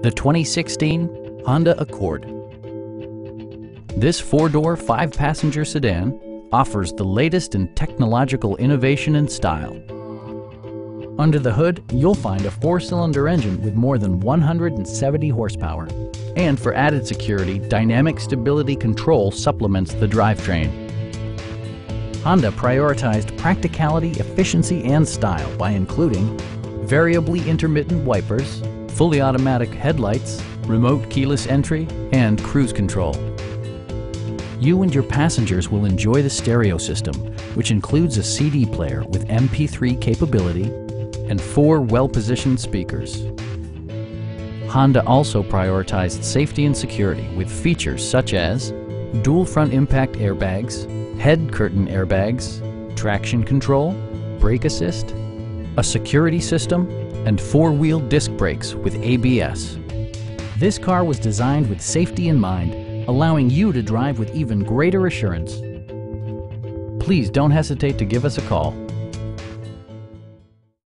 The 2016 Honda Accord. This four-door, five-passenger sedan offers the latest in technological innovation and style. Under the hood, you'll find a four-cylinder engine with more than 170 horsepower. And for added security, dynamic stability control supplements the drivetrain. Honda prioritized practicality, efficiency, and style by including variably intermittent wipers, fully automatic headlights, remote keyless entry, and cruise control. You and your passengers will enjoy the stereo system, which includes a CD player with MP3 capability and four well-positioned speakers. Honda also prioritized safety and security with features such as dual front impact airbags, head curtain airbags, traction control, brake assist, a security system, and four-wheel disc brakes with ABS. This car was designed with safety in mind, allowing you to drive with even greater assurance. Please don't hesitate to give us a call.